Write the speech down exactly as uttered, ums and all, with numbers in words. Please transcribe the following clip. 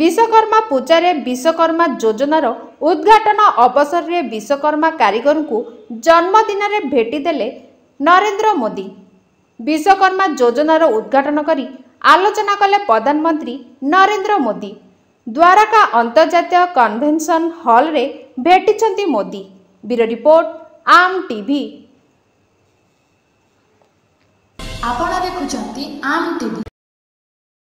विश्वकर्मा पूजा रे विश्वकर्मा योजनार उद्घाटन अवसर रे विश्वकर्मा कारीगर को जन्मदिन रे भेटिदेले नरेन्द्र मोदी। विश्वकर्मा योजनार उद्घाटन करी आलोचना कले प्रधानमंत्री नरेन्द्र मोदी। द्वारका अंतर्जातीय कन्वेंशन हॉल रे भेटिछंती मोदी। ब्यूरो रिपोर्ट आम टीवी। आपण देखुछंती आम टीवी।